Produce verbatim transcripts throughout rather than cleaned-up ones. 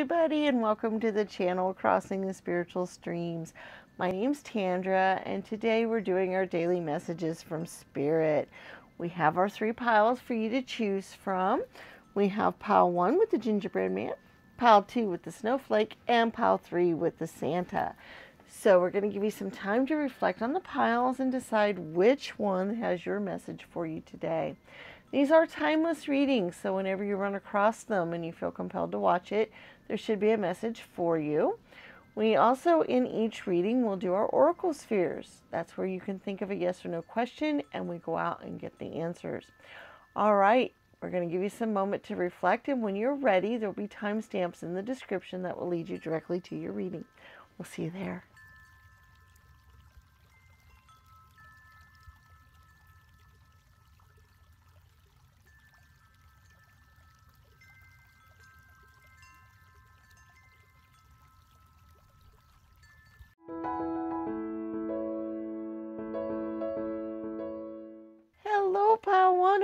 everybody, and welcome to the channel Crossing the Spiritual Streams. My name's Tandra, and today we're doing our daily messages from Spirit. We have our three piles for you to choose from. We have pile one with the gingerbread man, pile two with the snowflake, and pile three with the Santa. So we're going to give you some time to reflect on the piles and decide which one has your message for you today. These are timeless readings, so whenever you run across them and you feel compelled to watch it, there should be a message for you. We also, in each reading, will do our oracle spheres. That's where you can think of a yes or no question, and we go out and get the answers. All right, we're going to give you some moment to reflect, and when you're ready, there will be timestamps in the description that will lead you directly to your reading. We'll see you there.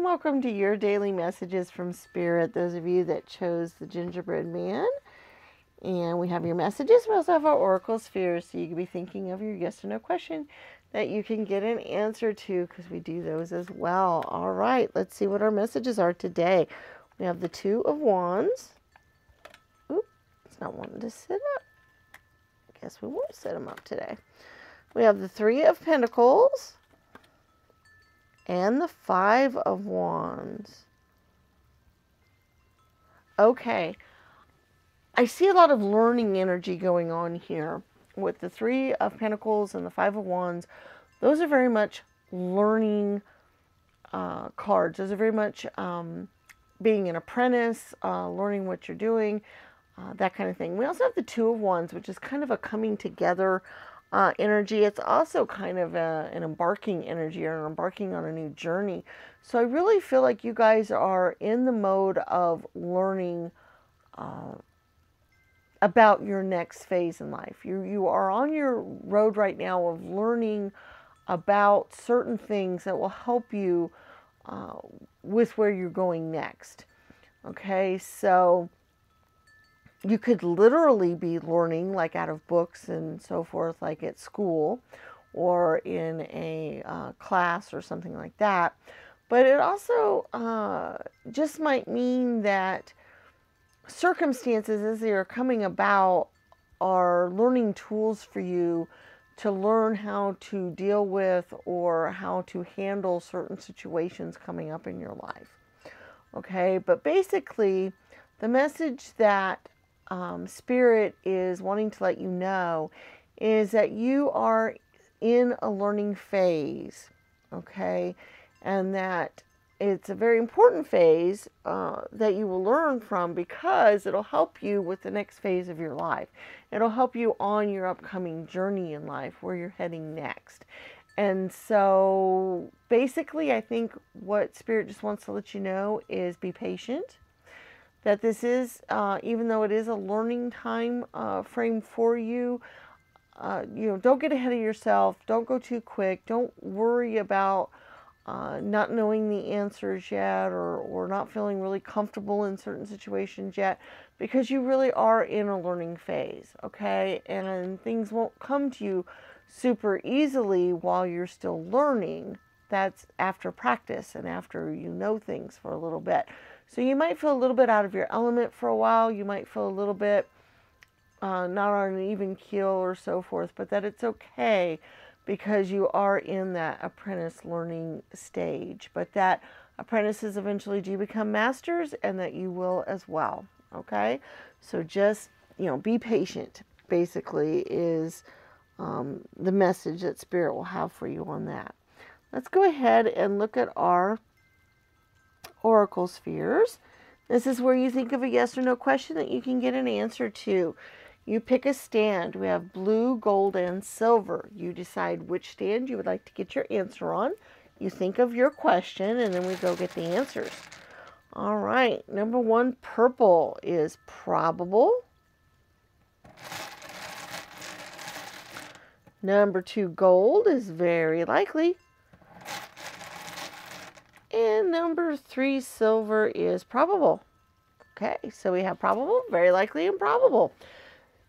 Welcome to your daily messages from Spirit, those of you that chose the gingerbread man. And we have your messages. We also have our oracle spheres, so you can be thinking of your yes or no question that you can get an answer to, because we do those as well. All right, let's see what our messages are today. We have the two of wands. Oop, it's not wanting to sit up. I guess we won't set them up today. We have the three of pentacles. And the five of wands. Okay. I see a lot of learning energy going on here with the three of pentacles and the five of wands. Those are very much learning uh, cards. Those are very much um, being an apprentice, uh, learning what you're doing, uh, that kind of thing. We also have the two of wands, which is kind of a coming together Uh, energy. It's also kind of a, an embarking energy, or embarking on a new journey. So I really feel like you guys are in the mode of learning uh, about your next phase in life. You, you are on your road right now of learning about certain things that will help you uh, with where you're going next. Okay, so you could literally be learning, like out of books and so forth, like at school or in a uh, class or something like that. But it also uh, just might mean that circumstances as they are coming about are learning tools for you to learn how to deal with or how to handle certain situations coming up in your life. Okay, but basically the message that Um, Spirit is wanting to let you know is that you are in a learning phase, okay, and that it's a very important phase uh, that you will learn from, because it'll help you with the next phase of your life. It'll help you on your upcoming journey in life, where you're heading next. And so basically, I think what Spirit just wants to let you know is be patient. That this is, uh, even though it is a learning time uh, frame for you, uh, you know, don't get ahead of yourself. Don't go too quick. Don't worry about uh, not knowing the answers yet, or, or not feeling really comfortable in certain situations yet, because you really are in a learning phase, okay? And things won't come to you super easily while you're still learning. That's after practice and after you know things for a little bit. So you might feel a little bit out of your element for a while. You might feel a little bit uh, not on an even keel or so forth, but that it's okay, because you are in that apprentice learning stage. But that apprentices eventually do become masters, and that you will as well, okay? So just, you know, be patient, basically, is um, the message that Spirit will have for you on that. Let's go ahead and look at our oracle spheres. This is where you think of a yes or no question that you can get an answer to. You pick a stand. We have blue, gold, and silver. You decide which stand you would like to get your answer on. You think of your question, and then we go get the answers. All right. Number one, purple is probable. Number two, gold is very likely. And number three, silver is probable. Okay, so we have probable, very likely, and probable.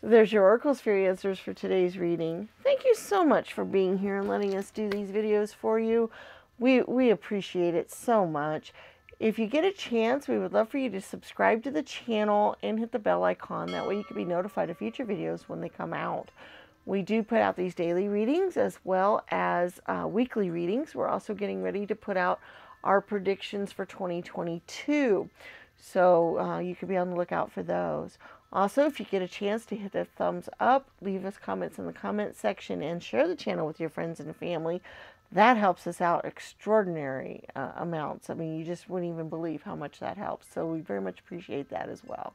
So there's your oracles for your answers for today's reading. Thank you so much for being here and letting us do these videos for you. We, we appreciate it so much. If you get a chance, we would love for you to subscribe to the channel and hit the bell icon. That way you can be notified of future videos when they come out. We do put out these daily readings as well as uh, weekly readings. We're also getting ready to put out our predictions for twenty twenty-two. So uh, you can be on the lookout for those. Also, if you get a chance to hit the thumbs up, leave us comments in the comment section, and share the channel with your friends and family. That helps us out extraordinary uh, amounts. I mean, you just wouldn't even believe how much that helps. So we very much appreciate that as well.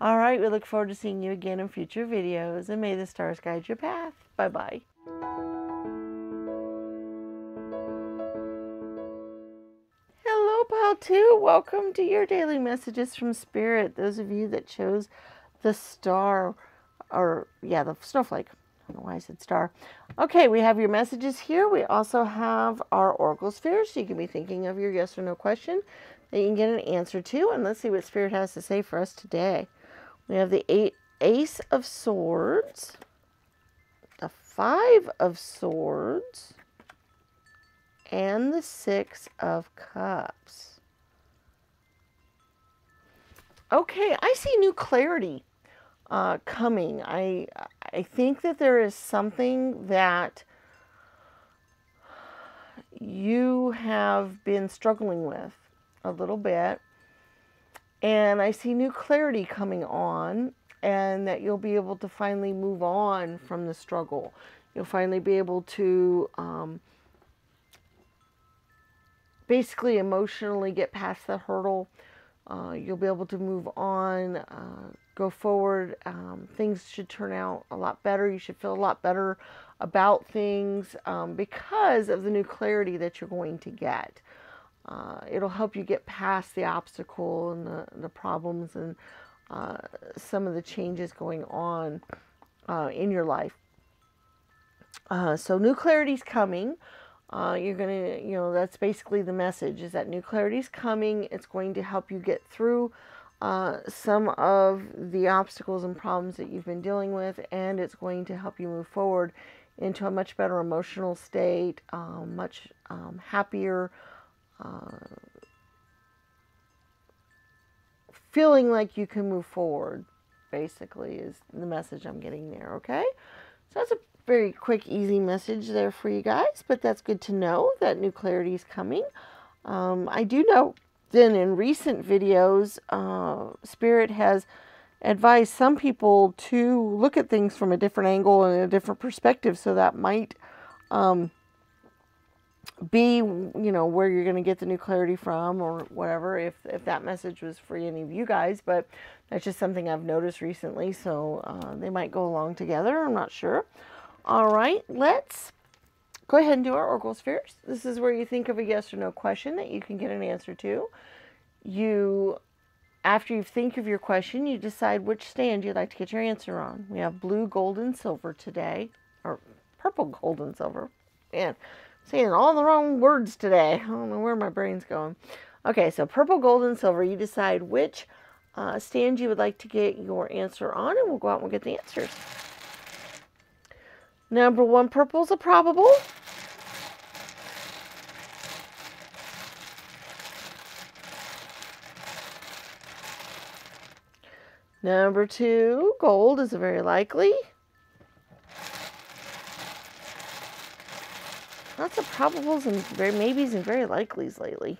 All right, we look forward to seeing you again in future videos, and may the stars guide your path. Bye-bye. Too. Welcome to your daily messages from Spirit. Those of you that chose the star, or yeah, the snowflake. I don't know why I said star. Okay, we have your messages here. We also have our oracle sphere, so you can be thinking of your yes or no question that you can get an answer to. And let's see what Spirit has to say for us today. We have the eight, Ace of Swords, the Five of Swords, and the Six of Cups. Okay, I see new clarity uh, coming. I, I think that there is something that you have been struggling with a little bit. And I see new clarity coming on, and that you'll be able to finally move on from the struggle. You'll finally be able to um, basically emotionally get past the hurdle. Uh, you'll be able to move on, uh, go forward. Um, things should turn out a lot better. You should feel a lot better about things um, because of the new clarity that you're going to get. Uh, it'll help you get past the obstacle and the, the problems and uh, some of the changes going on uh, in your life. Uh, so new clarity's coming. Uh, you're going to, you know, that's basically the message, is that new clarity is coming. It's going to help you get through uh, some of the obstacles and problems that you've been dealing with. And it's going to help you move forward into a much better emotional state, uh, much um, happier, uh, feeling like you can move forward, basically, is the message I'm getting there. Okay. So that's a very quick, easy message there for you guys, but that's good to know that new clarity is coming. Um, I do know then in recent videos, uh, Spirit has advised some people to look at things from a different angle and a different perspective. So that might um, be, you know, where you're going to get the new clarity from, or whatever, if, if that message was for any of you guys. But that's just something I've noticed recently. So uh, they might go along together. I'm not sure. All right, let's go ahead and do our oracle spheres. This is where you think of a yes or no question that you can get an answer to. You, after you think of your question, you decide which stand you'd like to get your answer on. We have blue, gold, and silver today, or purple, gold, and silver. Man, I'm saying all the wrong words today. I don't know where my brain's going. Okay, so purple, gold, and silver. You decide which uh, stand you would like to get your answer on, and we'll go out and we'll get the answers. Number one, purple's a probable. Number two, gold is a very likely. Lots of probables and very maybes and very likelies lately.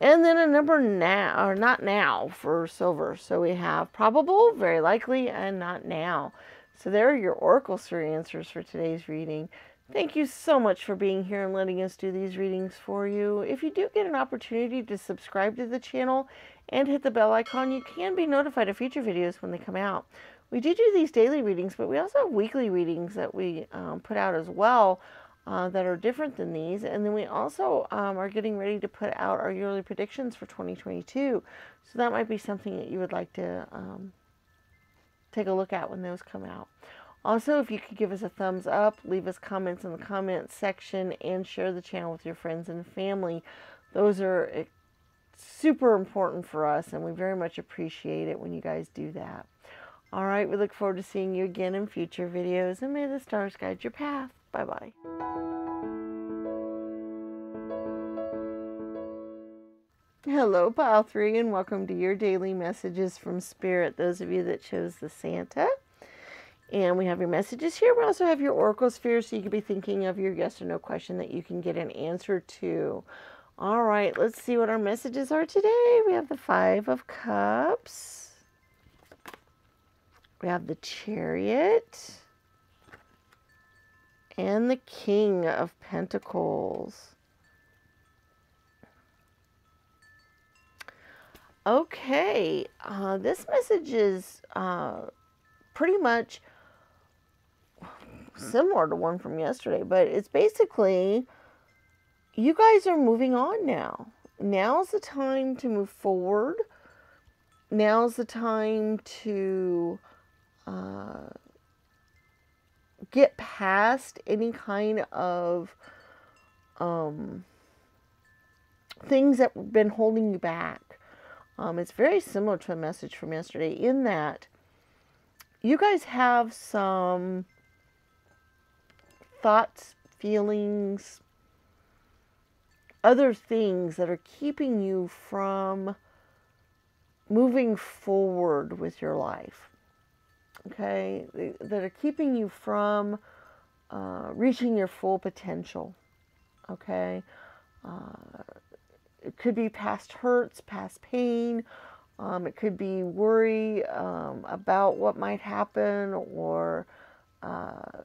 And then a number now, or not now, for silver. So we have probable, very likely, and not now. So there are your oracle sphere answers for today's reading. Thank you so much for being here and letting us do these readings for you. If you do get an opportunity to subscribe to the channel and hit the bell icon, you can be notified of future videos when they come out. We do do these daily readings, but we also have weekly readings that we um, put out as well uh, that are different than these. And then we also um, are getting ready to put out our yearly predictions for twenty twenty-two. So that might be something that you would like to um, take a look at when those come out. Also, if you could give us a thumbs up, leave us comments in the comments section, and share the channel with your friends and family. Those are super important for us, and we very much appreciate it when you guys do that. All right, we look forward to seeing you again in future videos, and may the stars guide your path. Bye-bye. Hello, Pile three, and welcome to your daily messages from Spirit, those of you that chose the Santa. And we have your messages here. We also have your Oracle Sphere, so you could be thinking of your yes or no question that you can get an answer to. All right, let's see what our messages are today. We have the Five of Cups. We have the Chariot. And the King of Pentacles. Okay, uh, this message is uh, pretty much similar to one from yesterday, but it's basically, you guys are moving on now. Now's the time to move forward. Now's the time to uh, get past any kind of um, things that have been holding you back. Um, it's very similar to a message from yesterday in that you guys have some thoughts, feelings, other things that are keeping you from moving forward with your life, okay? That are keeping you from uh, reaching your full potential, okay? Uh, It could be past hurts, past pain. Um, it could be worry um, about what might happen, or, uh,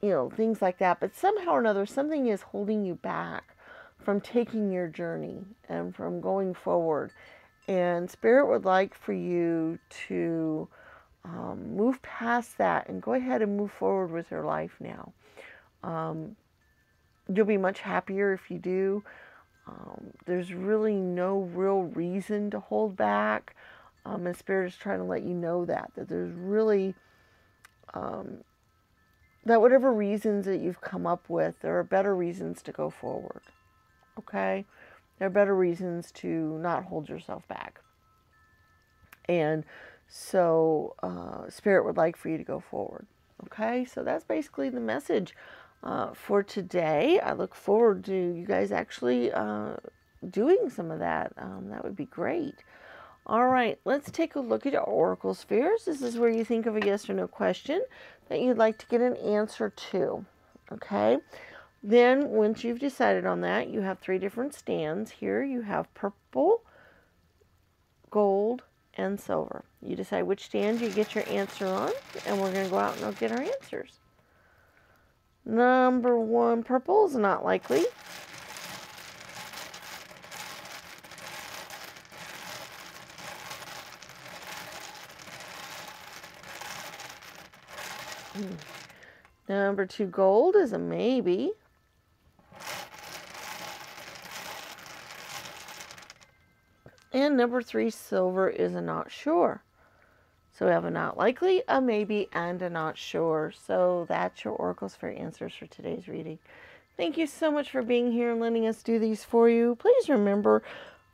you know, things like that. But somehow or another, something is holding you back from taking your journey and from going forward. And Spirit would like for you to um, move past that and go ahead and move forward with your life now. Um, You'll be much happier if you do. Um, there's really no real reason to hold back. Um, and Spirit is trying to let you know that. That there's really... Um, that whatever reasons that you've come up with, there are better reasons to go forward. Okay? There are better reasons to not hold yourself back. And so, uh, Spirit would like for you to go forward. Okay? So that's basically the message. Uh, for today, I look forward to you guys actually uh, doing some of that. Um, that would be great. All right, let's take a look at our Oracle Spheres. This is where you think of a yes or no question that you'd like to get an answer to, okay? Then, once you've decided on that, you have three different stands here. You have purple, gold, and silver. You decide which stand you get your answer on, and we're going to go out and I'll get our answers. Number one, purple is not likely. Mm. Number two, gold is a maybe. And number three, silver is a not sure. So we have a not likely, a maybe, and a not sure. So that's your Oracle Sphere answers for today's reading. Thank you so much for being here and letting us do these for you. Please remember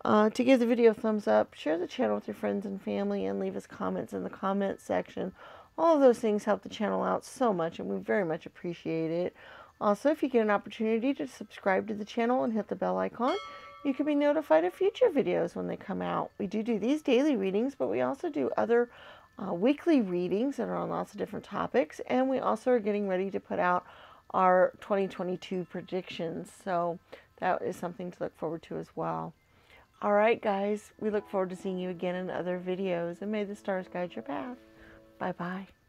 uh, to give the video a thumbs up, share the channel with your friends and family, and leave us comments in the comment section. All of those things help the channel out so much, and we very much appreciate it. Also, if you get an opportunity to subscribe to the channel and hit the bell icon, you can be notified of future videos when they come out. We do do these daily readings, but we also do other Uh, weekly readings that are on lots of different topics, and we also are getting ready to put out our twenty twenty-two predictions, so that is something to look forward to as well. All right, guys, we look forward to seeing you again in other videos, and may the stars guide your path. Bye-bye.